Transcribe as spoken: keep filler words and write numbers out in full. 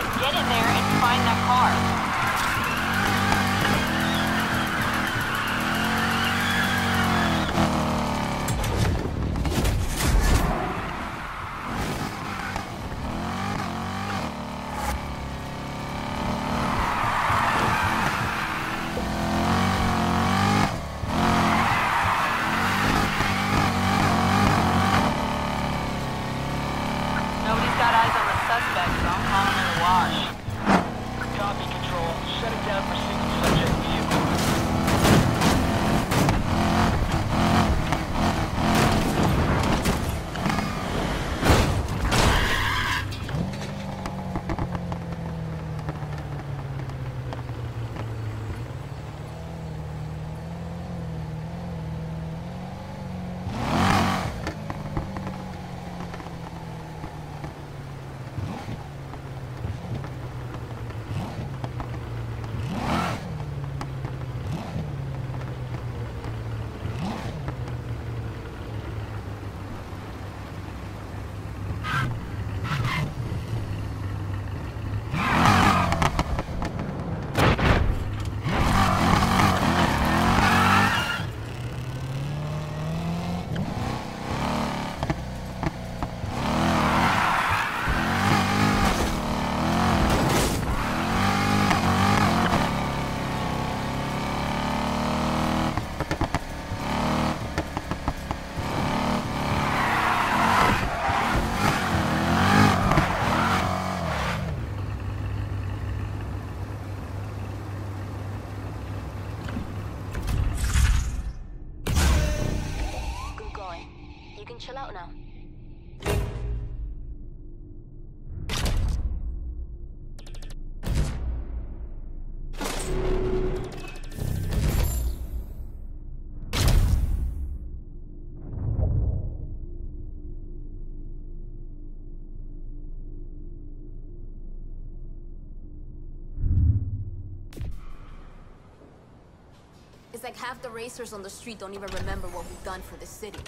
it. Get in there and find that car. Chill out now. It's like half the racers on the street don't even remember what we've done for this city.